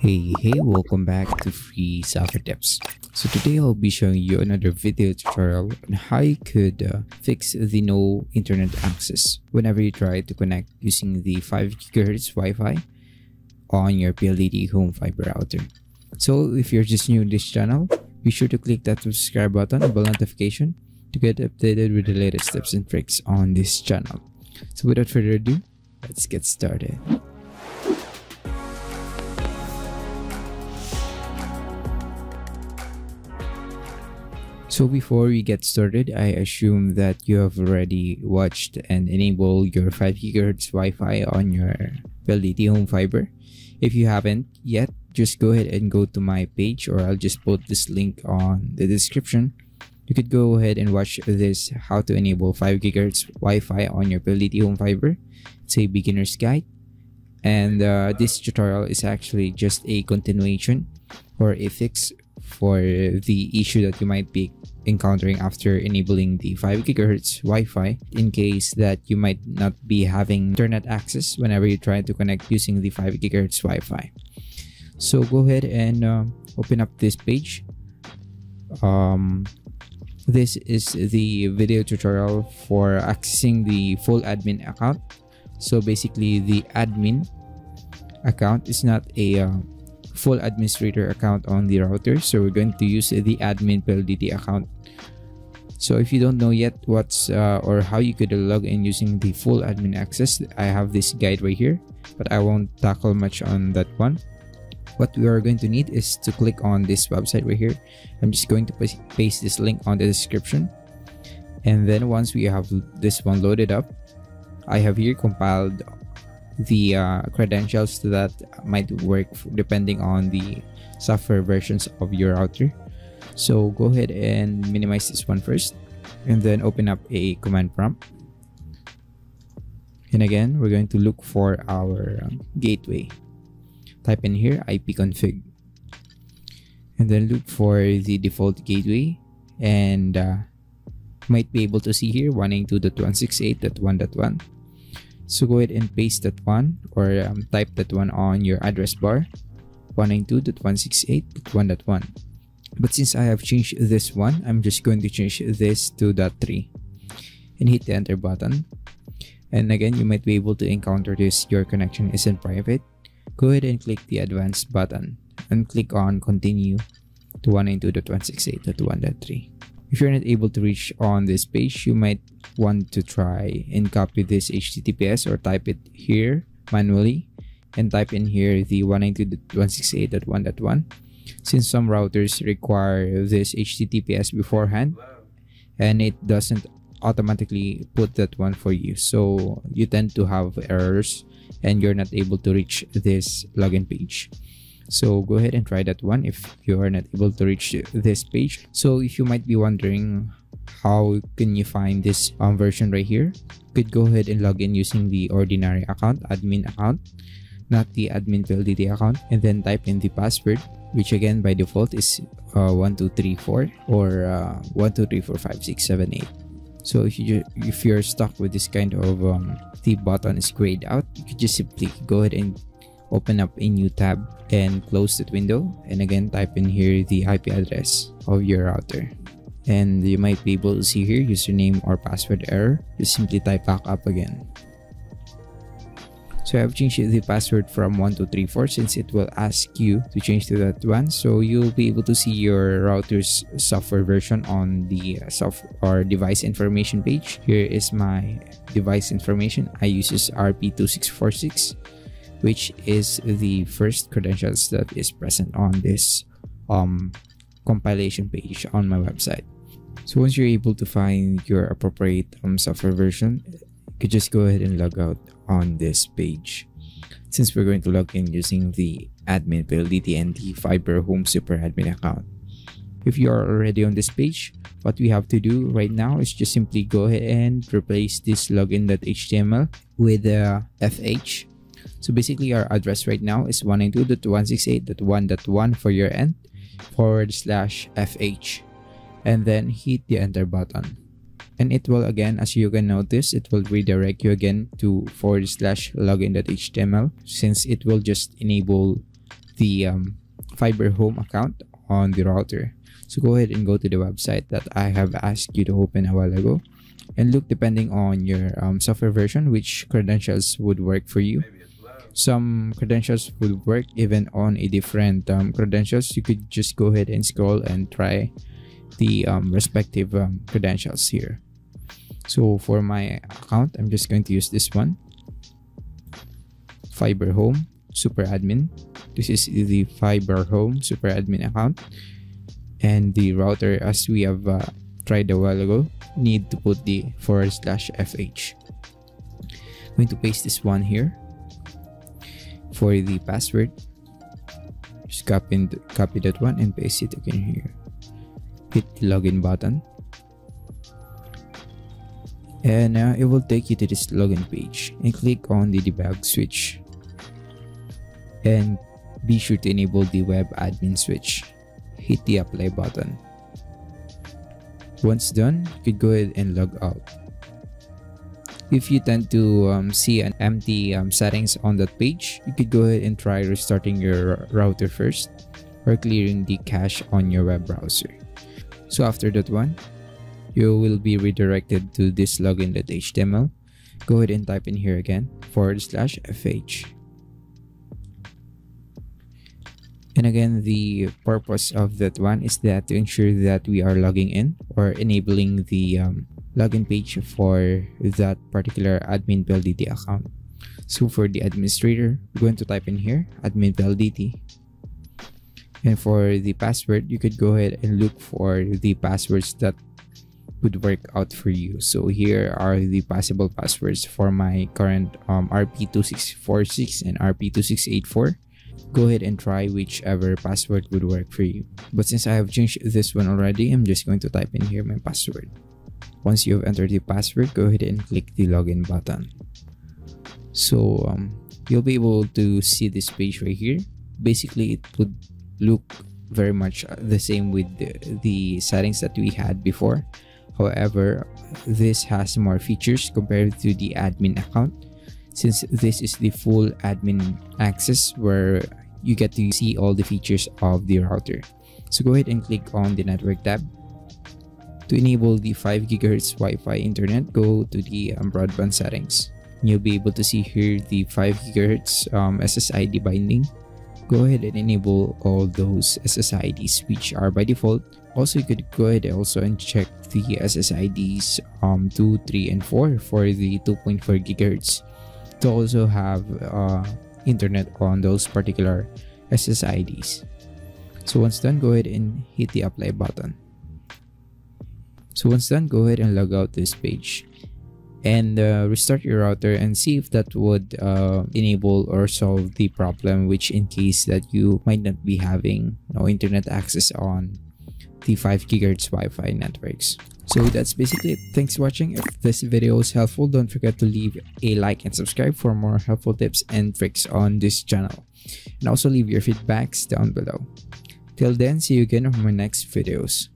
Hey, welcome back to Free Software Tips. So today I'll be showing you another video tutorial on how you could fix the no internet access whenever you try to connect using the 5 GHz Wi-Fi on your PLDT home fiber router. So if you're just new to this channel, be sure to click that subscribe button and bell notification to get updated with the latest tips and tricks on this channel. So without further ado, let's get started. So before we get started, I assume that you have already watched and enabled your 5 GHz Wi-Fi on your PLDT home fiber. If you haven't yet, just go ahead and go to my page, or I'll just put this link on the description. You could go ahead and watch this how to enable 5 GHz Wi-Fi on your PLDT home fiber. It's a beginner's guide. And this tutorial is actually just a continuation or a fix for the issue that you might be encountering after enabling the 5 GHz Wi-Fi, in case that you might not be having internet access whenever you try to connect using the 5 GHz Wi-Fi. So go ahead and open up this page. This is the video tutorial for accessing the full admin account. So basically the admin account is not a full administrator account on the router, so we're going to use the admin PLDT account. So if you don't know yet what's or how you could log in using the full admin access, I have this guide right here, but I won't tackle much on that one. What we are going to need is to click on this website right here. I'm just going to paste this link on the description, and then once we have this one loaded up, I have here compiled the credentials that might work depending on the software versions of your router. So go ahead and minimize this one first, and then open up a command prompt, and again we're going to look for our gateway. Type in here ipconfig, and then look for the default gateway, and might be able to see here 182.168.1.1. So go ahead and paste that one, or type that one on your address bar, 192.168.1.1. But since I have changed this one, I'm just going to change this to .3 and hit the enter button. And again, you might be able to encounter this, your connection isn't private. Go ahead and click the advanced button and click on continue to 192.168.1.3. If you're not able to reach on this page, you might want to try and copy this HTTPS, or type it here manually and type in here the 192.168.1.1. Since some routers require this HTTPS beforehand, and it doesn't automatically put that one for you, so you tend to have errors and you're not able to reach this login page. So go ahead and try that one if you are not able to reach this page. So if you might be wondering how can you find this version right here, you could go ahead and log in using the ordinary account, admin account, not the admin PLDT account, and then type in the password, which again by default is 1234 or 1234567 8. So if you're stuck with this kind of the button is grayed out, you could just simply go ahead and open up a new tab and close that window, and again type in here the IP address of your router, and you might be able to see here username or password error. Just simply type back up again. So I've changed the password from 1234, since it will ask you to change to that one, so you'll be able to see your router's software version on the software or device information page. Here is my device information. I use RP2646, which is the first credentials that is present on this compilation page on my website. So once you're able to find your appropriate software version, you could just go ahead and log out on this page. Since we're going to log in using the admin PLDT and the fiberhomesuperadmin account. If you are already on this page, what we have to do right now is just simply go ahead and replace this login.html with FH. So basically our address right now is 192.168.1.1 for your end /FH, and then hit the enter button, and it will again, as you can notice, it will redirect you again to /login.html, since it will just enable the Fiber Home account on the router. So go ahead and go to the website that I have asked you to open a while ago and look, depending on your software version, which credentials would work for you. Some credentials would work even on a different credentials. You could just go ahead and scroll and try the respective credentials here. So for my account, I'm just going to use this one, Fiber Home Super Admin. This is the Fiber Home Super Admin account, and the router, as we have tried a while ago, need to put the /FH. I'm going to paste this one here. For the password, just copy that one and paste it again here. Hit the login button, and it will take you to this login page, and click on the debug switch, and be sure to enable the web admin switch. Hit the apply button. Once done, you could go ahead and log out. If you tend to see an empty settings on that page, you could go ahead and try restarting your router first, or clearing the cache on your web browser. So after that one, you will be redirected to this login.html. Go ahead and type in here again, /FH. And again, the purpose of that one is that to ensure that we are logging in or enabling the login page for that particular adminpldt account. So for the administrator, we're going to type in here adminpldt, and for the password, you could go ahead and look for the passwords that would work out for you. So here are the possible passwords for my current RP2646 and RP2684. Go ahead and try whichever password would work for you, but since I have changed this one already, I'm just going to type in here my password. Once you have entered the password, go ahead and click the login button. So you'll be able to see this page right here. Basically, it would look very much the same with the settings that we had before. However, this has more features compared to the admin account, since this is the full admin access where you get to see all the features of the router. So go ahead and click on the network tab. To enable the 5 GHz Wi-Fi internet, go to the broadband settings. You'll be able to see here the 5 GHz SSID binding. Go ahead and enable all those SSIDs which are by default. Also, you could go ahead also and check the SSIDs 2, 3, and 4 for the 2.4 GHz to also have internet on those particular SSIDs. So once done, go ahead and hit the apply button. So once done, go ahead and log out this page and restart your router and see if that would enable or solve the problem, which in case that you might not be having no internet access on the 5 GHz Wi-Fi networks. So that's basically it. Thanks for watching. If this video was helpful, don't forget to leave a like and subscribe for more helpful tips and tricks on this channel. And also leave your feedbacks down below. Till then, see you again on my next videos.